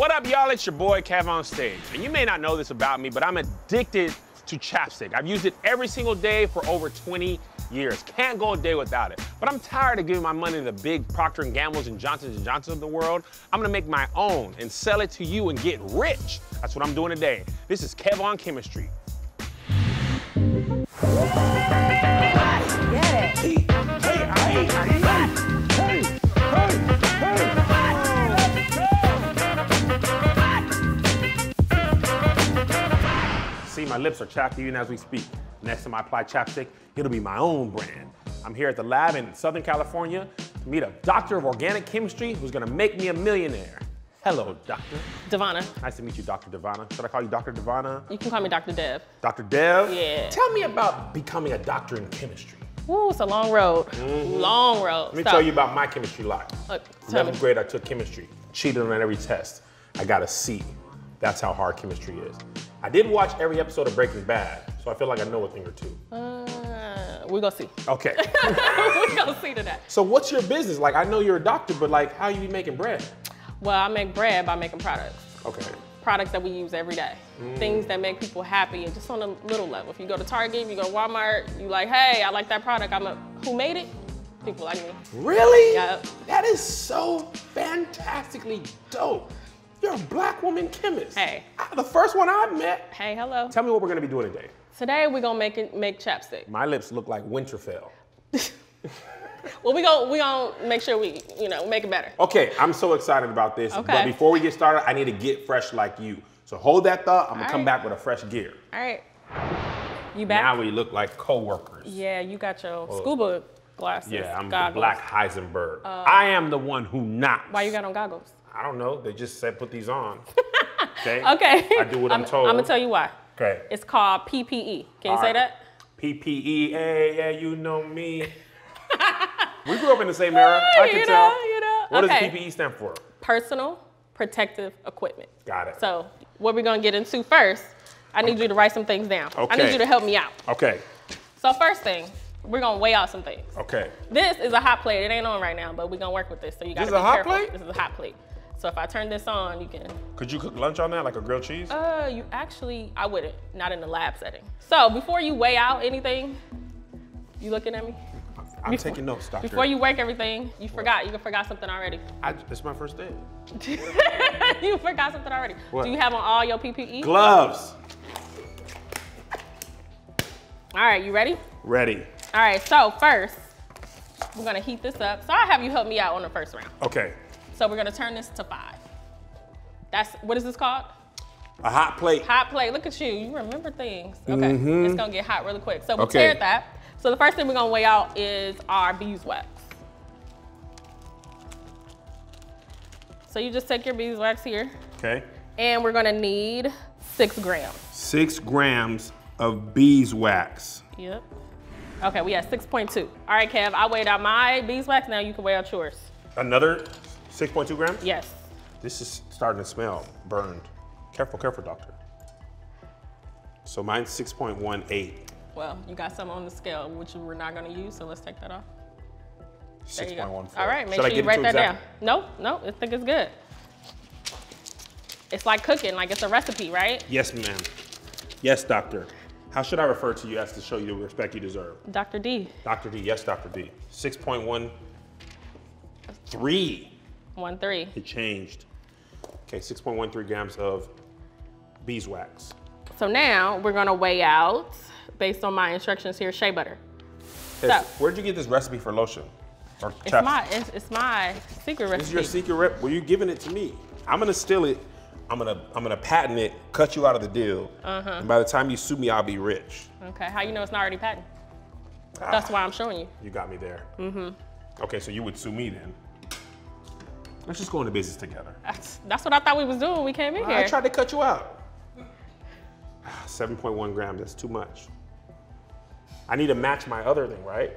What up, y'all? It's your boy, Kev On Stage. And you may not know this about me, but I'm addicted to chapstick. I've used it every single day for over 20 years. Can't go a day without it. But I'm tired of giving my money to the big Procter & Gamble's and Johnson & Johnson of the world. I'm gonna make my own and sell it to you and get rich. That's what I'm doing today. This is Kev On Chemistry. Get it. See, my lips are chapped even as we speak. Next time I apply chapstick, it'll be my own brand. I'm here at the lab in Southern California to meet a doctor of organic chemistry who's gonna make me a millionaire. Hello, Doctor. Devana. Nice to meet you, Dr. Devana. Should I call you Dr. Devana? You can call me Dr. Dev. Dr. Dev? Yeah. Tell me about becoming a doctor in chemistry. Ooh, it's a long road. Long road. Let me tell you about my chemistry life. 11th grade, I took chemistry. Cheated on every test. I got a C. That's how hard chemistry is. I did watch every episode of Breaking Bad, so I feel like I know a thing or two. We're gonna see. Okay. We're gonna see to that. So what's your business? Like, I know you're a doctor, but like, how you making bread? Well, I make bread by making products. Okay. Products that we use every day. Things that make people happy, and just on a little level. If you go to Target, if you go to Walmart, you like, hey, I like that product. Who made it? People like me. Really? Yep. That is so fantastically dope. You're a black woman chemist. Hey. The first one I met. Hey, hello. Tell me what we're gonna be doing today. Today we're gonna make chapstick. My lips look like Winterfell. Well, we gonna make sure we, you know, make it better. Okay, I'm so excited about this. Okay. But before we get started, I need to get fresh like you. So hold that thought. I'm gonna come back with a fresh gear. All right. You back? Now we look like co-workers. Yeah, you got your scuba glasses. Yeah, I'm the Black Heisenberg. I am the one who knocks. Why you got on goggles? I don't know. They just said put these on. Okay. Okay. I do what I'm told. I'm gonna tell you why. Okay. It's called PPE. Can you say that? PPE. Hey, yeah, you know me. We grew up in the same era. I can tell. You know. What does PPE stand for? Personal Protective Equipment. Got it. So what we're gonna get into first, I need you to write some things down. Okay. I need you to help me out. Okay. So first thing, we're gonna weigh out some things. Okay. This is a hot plate. It ain't on right now, but we're gonna work with this. So you gotta be careful. This is a hot plate? This is a hot plate. So if I turn this on, you can. Could you cook lunch on that, like a grilled cheese? You actually, I wouldn't. Not in the lab setting. So before you weigh out anything, you looking at me? I'm taking notes, doctor. Before you work everything, you forgot. You forgot something already. It's my first day. You forgot something already. What? Do you have on all your PPE? Gloves. All right, you ready? Ready. All right, so first, we're gonna heat this up. So I'll have you help me out on the first round. Okay. So we're gonna turn this to 5. That's, what is this called? A hot plate. Hot plate, look at you. You remember things. Okay, it's gonna get hot really quick. So we'll tear that. So the first thing we're gonna weigh out is our beeswax. So you just take your beeswax here. Okay. And we're gonna need 6 grams. 6 grams of beeswax. Yep. Okay, we have 6.2. All right, Kev, I weighed out my beeswax, now you can weigh out yours. Another 6.2 grams? Yes. This is starting to smell burned. Careful, careful, doctor. So mine's 6.18. Well, you got some on the scale, which we're not gonna use, so let's take that off. 6.14. All right, make sure you write that down. No, no, I think it's good. It's like cooking, like it's a recipe, right? Yes, ma'am. Yes, doctor. How should I refer to you as to show you the respect you deserve? Dr. D. Dr. D, yes, Dr. D. 6.13. 1.3. It changed. Okay, 6.13 grams of beeswax. So now we're gonna weigh out, based on my instructions here, shea butter. Hey, so, where'd you get this recipe for lotion? Or it's my secret recipe. This is your secret recipe? Well, you giving it to me. I'm gonna steal it. I'm gonna patent it, cut you out of the deal. And by the time you sue me, I'll be rich. Okay, how you know it's not already patented? That's why I'm showing you. You got me there. Okay, so you would sue me then. Let's just go into business together. That's what I thought we was doing when we came in here. I tried to cut you out. 7.1 grams, that's too much. I need to match my other thing, right?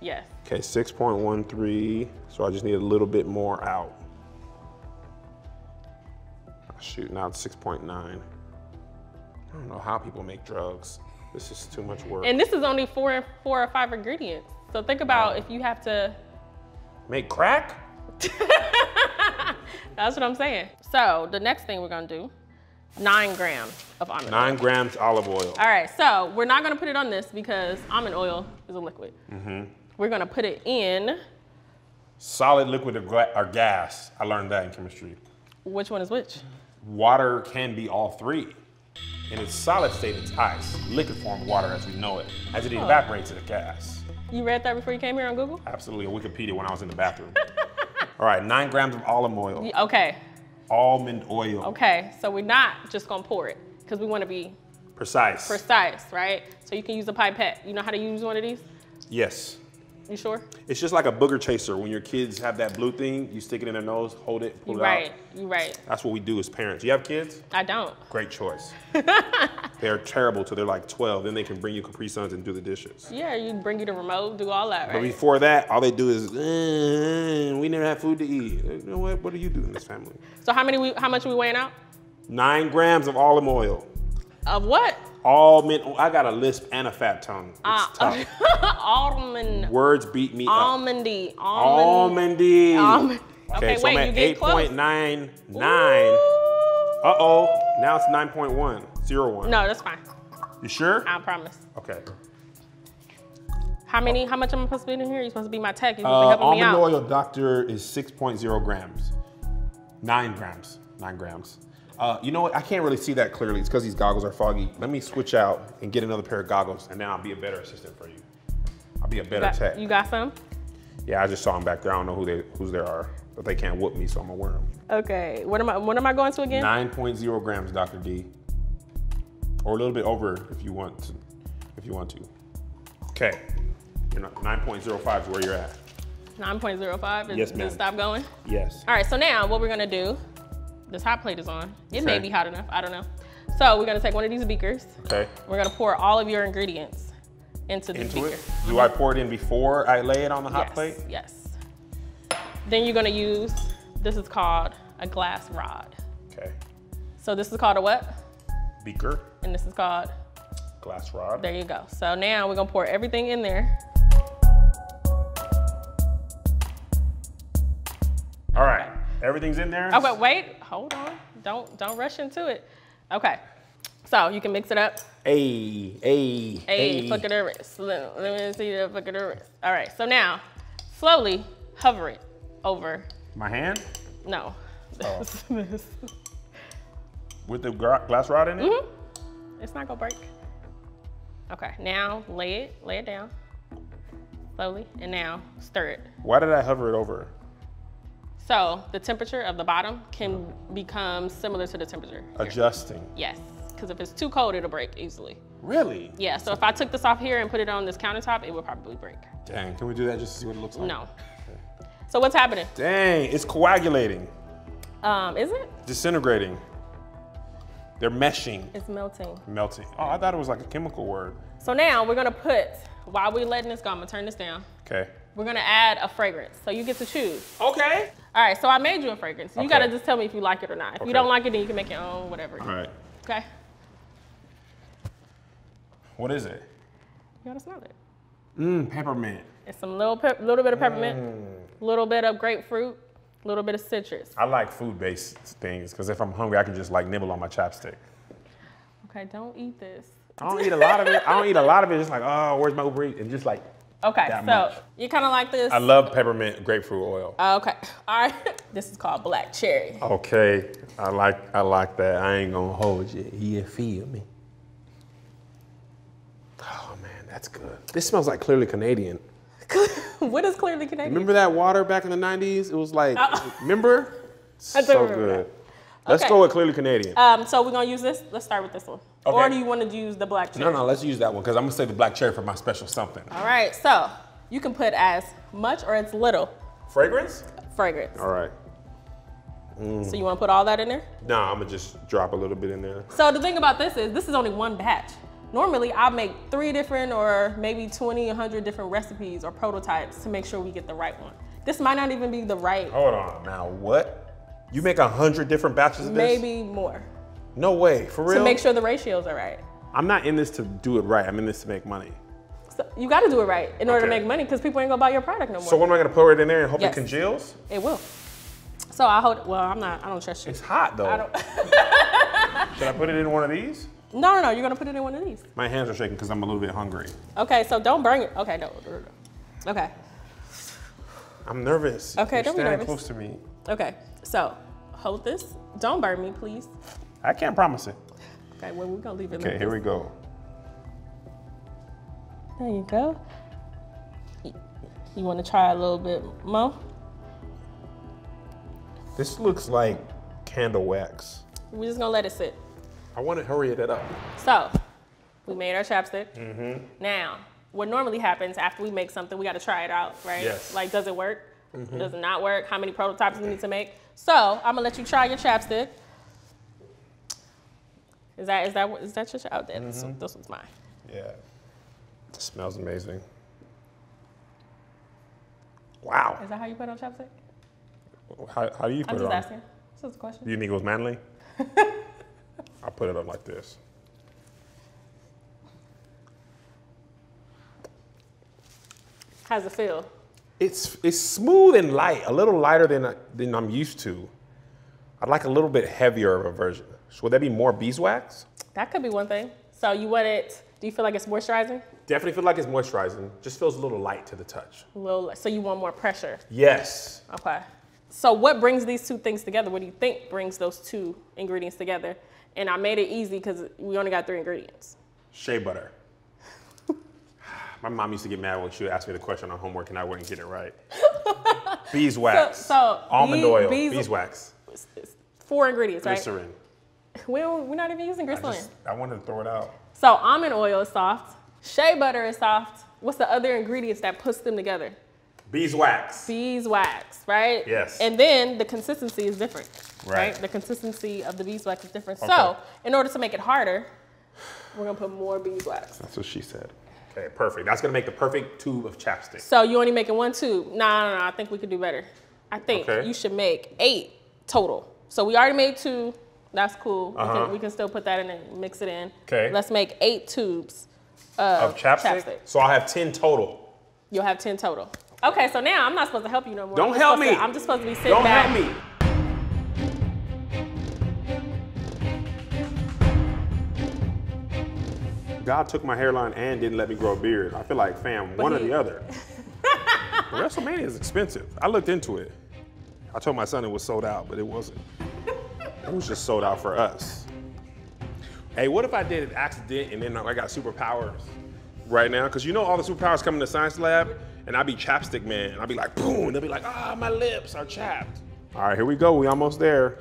Yes. Okay, 6.13, so I just need a little bit more out. Shoot, now it's 6.9. I don't know how people make drugs. This is too much work. And this is only four or five ingredients. So think about if you have to... Make crack? That's what I'm saying. So the next thing we're gonna do, 9 grams of almond oil. 9 grams olive oil. All right, so we're not gonna put it on this because almond oil is a liquid. Mm-hmm. We're gonna put it in. Solid, liquid, or gas. I learned that in chemistry. Which one is which? Water can be all three. In its solid state, it's ice. Liquid form, water as we know it. As it evaporates, it's a gas. You read that before you came here on Google? Absolutely, on Wikipedia when I was in the bathroom. All right, 9 grams of olive oil. Okay. Almond oil. Okay, so we're not just gonna pour it because we wanna be precise. Precise, right? So you can use a pipette. You know how to use one of these? Yes. You sure? It's just like a booger chaser. When your kids have that blue thing, you stick it in their nose, hold it, pull it out. You're right. That's what we do as parents. You have kids? I don't. Great choice. They're terrible till they're like 12. Then they can bring you Capri Suns and do the dishes. Yeah, you bring you the remote, do all that, right? But before that, all they do is, we never have food to eat. You know what? What do you do in this family? So how much are we weighing out? 9 grams of olive oil. Of what? Almond. I got a lisp and a fat tongue. It's tough. Almond. Words beat me up. Almondy. Almondy. Okay, so wait, I'm at 8.99. Uh-oh. Now it's 9.1. 0.1. No, that's fine. You sure? I promise. Okay. How much am I supposed to be in here? You're supposed to be my tech. You're supposed to be helping me out. Almond oil, doctor, is 6.0 grams. 9 grams. 9 grams. You know what? I can't really see that clearly. It's because these goggles are foggy. Let me switch out and get another pair of goggles, and then I'll be a better assistant for you. I'll be a better tech. You got some? Yeah, I just saw them back there. I don't know who's there are, but they can't whoop me, so I'm gonna wear them. Okay. What am I going to again? 9.0 grams, Dr. D. Or a little bit over if you want to. Okay. 9.05 is where you're at. 9.05 is yes, ma'am. Stop going? Yes. All right. So now what we're gonna do. This hot plate is on. It may be hot enough, I don't know. So we're gonna take one of these beakers. Okay. We're gonna pour all of your ingredients into the beaker. Do I pour it in before I lay it on the hot plate? Yes. Then you're gonna use, this is called a glass rod. Okay. So this is called a what? Beaker. And this is called? Glass rod. There you go. So now we're gonna pour everything in there. All right. Everything's in there. Okay, wait, hold on. Don't rush into it. Okay, so you can mix it up. Hey, flick it over. Let me see the flick it over. All right, so now slowly hover it over. My hand? No. Oh. With the glass rod in it? Mm-hmm. It's not gonna break. Okay, now lay it down slowly, and now stir it. Why did I hover it over? So the temperature of the bottom can become similar to the temperature. Adjusting. Yes, because if it's too cold, it'll break easily. Really? Yeah, so if I took this off here and put it on this countertop, it would probably break. Dang, can we do that just to see what it looks like? No. Okay. So what's happening? Dang, it's coagulating. Is it? Disintegrating. They're meshing. It's melting. Melting. Oh, I thought it was like a chemical word. So now we're gonna put, while we're letting this go, I'm gonna turn this down. Okay. We're gonna add a fragrance, so you get to choose. Okay. All right, so I made you a fragrance. You gotta just tell me if you like it or not. If you don't like it, then you can make your own, whatever. All right. Okay. What is it? You gotta smell it. Peppermint. It's some little bit of peppermint, little bit of grapefruit, little bit of citrus. I like food-based things, because if I'm hungry, I can just like nibble on my chapstick. Okay, don't eat this. I don't eat a lot of it. I don't eat a lot of it. It's like, oh, where's my Uber Eats? And just like, okay, so you kind of like this? I love peppermint grapefruit oil. Okay, all right. This is called black cherry. Okay, I like that. I ain't gonna hold you. You feel me? Oh man, that's good. This smells like Clearly Canadian. What is Clearly Canadian? Remember that water back in the 90s? It was like, remember? So good. Let's go with Clearly Canadian. So we're gonna use this. Let's start with this one. Okay. Or do you want to use the black cherry? No, let's use that one because I'm gonna save the black cherry for my special something. All right, so you can put as much or as little. Fragrance? Fragrance. All right. So you want to put all that in there? No, I'm gonna just drop a little bit in there. So the thing about this is only one batch. Normally I make 3 different or maybe 20, 100 different recipes or prototypes to make sure we get the right one. This might not even be the right. Hold on, now what? You make 100 different batches of this? Maybe more. No way, for real? To make sure the ratios are right. I'm not in this to do it right. I'm in this to make money. So you got to do it right in order to make money because people ain't going to buy your product no more. So what am I going to pour it in there and hope it congeals? It will. So I hold, well, I'm not, I don't trust you. It's hot though. I don't. Should I put it in one of these? No, no, no, you're gonna put it in one of these. My hands are shaking because I'm a little bit hungry. Okay, so don't burn it. Okay, no. Okay. I'm nervous. Okay, you're don't be nervous. Close to me. Okay, so hold this. Don't burn me, please. I can't promise it. Okay, well, we're gonna leave it. Okay, like here we go. There you go. You wanna try a little bit more? This looks like candle wax. We're just gonna let it sit. I wanna hurry it up. So, we made our chapstick. Mm-hmm. Now, what normally happens after we make something, we gotta try it out, right? Yes. Like, does it work? Mm-hmm. Does it not work? How many prototypes do we need to make? So, I'm gonna let you try your chapstick. Is that your chapstick? Oh, mm-hmm. this one's mine. Yeah. It smells amazing. Wow. Is that how you put on chapstick? How do you put it on? I'm just asking. This is a question. Do you think it was manly? I'll put it on like this. How's it feel? It's smooth and light, a little lighter than I'm used to. I'd like a little bit heavier of a version. So would that be more beeswax? That could be one thing. So you want it, do you feel like it's moisturizing? Definitely feel like it's moisturizing. Just feels a little light to the touch. A little, so you want more pressure? Yes. Okay. So what brings these two things together? What do you think brings those two ingredients together? And I made it easy because we only got 3 ingredients. Shea butter. My mom used to get mad when she would ask me the question on homework and I wouldn't get it right. Beeswax, almond oil, beeswax. 4 ingredients, glycerin. Right? Glycerin. We're not even using glycerin. I wanted to throw it out. So almond oil is soft. Shea butter is soft. What's the other ingredients that puts them together? Beeswax. Beeswax, right? Yes. And then the consistency is different, right? The consistency of the beeswax is different. Okay. So in order to make it harder, we're gonna put more beeswax. That's what she said. Okay, perfect. That's gonna make the perfect tube of chapstick. So you only making 1 tube? No, I think we could do better. I think you should make 8 total. So we already made 2. That's cool. We can still put that in and mix it in. Okay. Let's make 8 tubes of chapstick. So I'll have 10 total. You'll have 10 total. Okay, so now I'm not supposed to help you no more. Don't help me. I'm just supposed to be sitting back. Don't help me. God took my hairline and didn't let me grow a beard. I feel like, fam, one or the other. WrestleMania is expensive. I looked into it. I told my son it was sold out, but it wasn't. It was just sold out for us. Hey, what if I did an accident and then I got superpowers right now? Because you know all the superpowers come in the science lab? And I'd be chapstick man, and I'd be like, boom, and they'll be like, ah, my lips are chapped. All right, here we go, we almost there.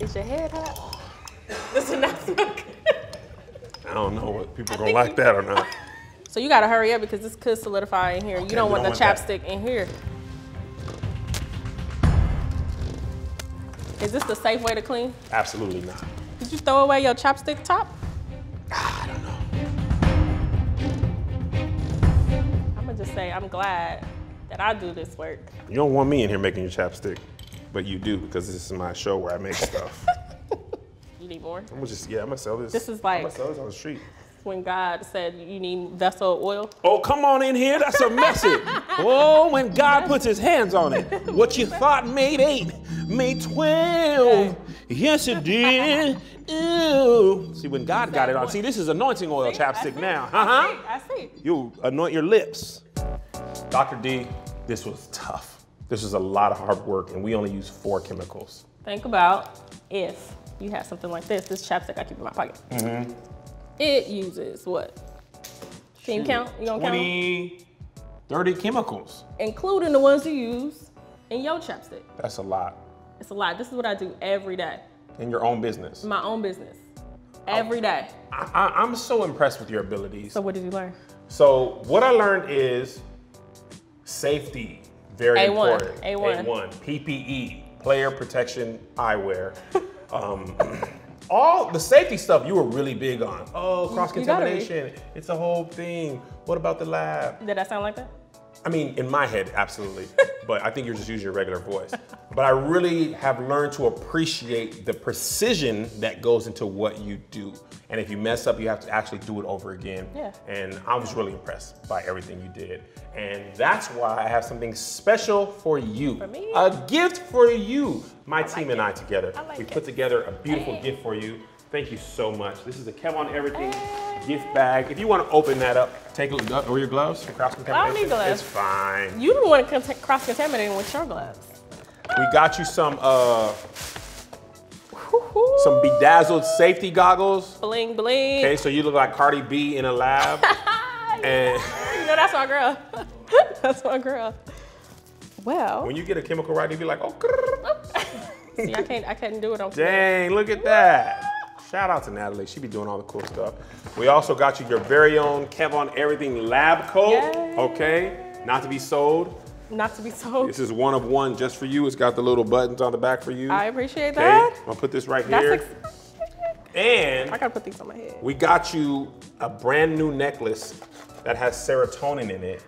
Is your head hot? This is not so good. I don't know what people are gonna like that or not. So you gotta hurry up because this could solidify in here. Okay, you don't want the chapstick in here. Is this the safe way to clean? Absolutely not. Did you throw away your chapstick top? I don't know. Say I'm glad that I do this work. You don't want me in here making your chapstick, but you do because this is my show where I make stuff. You need more? I'm gonna sell this. This is like, I'm gonna sell this on the street. When God said you need vessel oil. Oh, come on in here, that's a message. Oh, when God puts his hands on it. What you thought made 8, made 12. Okay. Yes, it did. Ew. See, when God got it on, see, this is anointing oil chapstick now. I see. You anoint your lips. Dr. D, this was tough. This was a lot of hard work, and we only used 4 chemicals. Think about if you have something like this. This chapstick I keep in my pocket. Mm-hmm. It uses what? Can you count? You don't count? 20, 30 chemicals. Including the ones you use in your chapstick. That's a lot. It's a lot. This is what I do every day. In your own business? My own business. Every day. I'm so impressed with your abilities. So what did you learn? So what I learned is safety, very important. A1. PPE, player protection eyewear. All the safety stuff you were really big on. Oh, cross-contamination, it's a whole thing. What about the lab? Did that sound like that? I mean, in my head, absolutely. But I think you're just using your regular voice. But I really have learned to appreciate the precision that goes into what you do. And if you mess up, you have to actually do it over again. Yeah. And I was really impressed by everything you did. And that's why I have something special for you. For me? A gift for you. My team and I together. We put together a beautiful gift for you. Thank you so much. This is the Kev On Everything gift bag. If you want to open that up, take a look. Or your gloves for cross-contamination. I don't need gloves. It's fine. You don't want to cross-contaminate with your gloves. We got you some bedazzled safety goggles. Bling, bling. Okay, so you look like Cardi B in a lab. And you know, that's my girl. That's my girl. Well. When you get a chemical right, you be like, oh. See, I can't do it on camera. Dang, look at that. Shout out to Natalie, she be doing all the cool stuff. We also got you your very own Kev On Everything lab coat, okay? Not to be sold. Not to be sold. This is one of one just for you. It's got the little buttons on the back for you. I appreciate that. I'm gonna put this right here. And I gotta put these on my head. We got you a brand new necklace that has serotonin in it,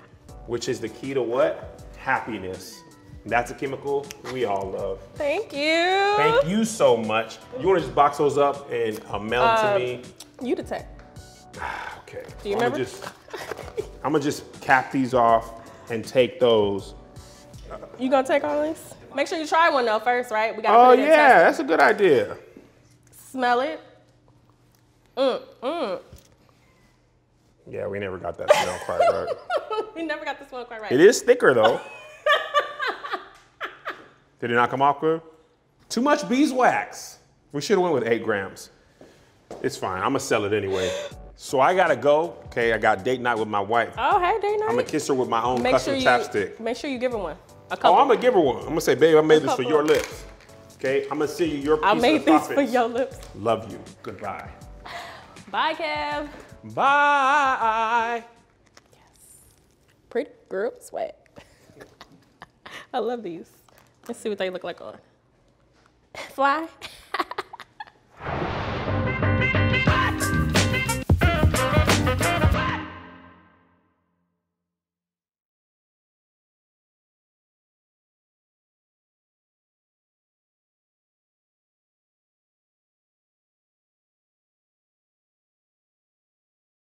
which is the key to what? Happiness. That's a chemical we all love. Thank you. Thank you so much. You wanna just box those up and mail them to me? You detect. Okay. Do you remember? I'm gonna just cap these off and take those. You gonna take all these? Make sure you try one though first, right? We gotta put it in the test. That's a good idea. Smell it. Yeah, we never got that smell quite right. We never got the smell quite right. It is thicker though. Did it not come off good? Too much beeswax. We should have went with 8 grams. It's fine, I'm gonna sell it anyway. So I gotta go, okay? I got date night with my wife. Oh, hey, date night. I'm gonna kiss her with my own custom chapstick. Make sure you give her one, a couple. Oh, I'm gonna give her one. I'm gonna say, babe, I made this for your lips, okay? I'm gonna send you your piece of profits. I made this for your lips. Love you, goodbye. Bye, Kev. Bye. Yes. Pretty girl swag. I love these. Let's see what they look like on. Fly.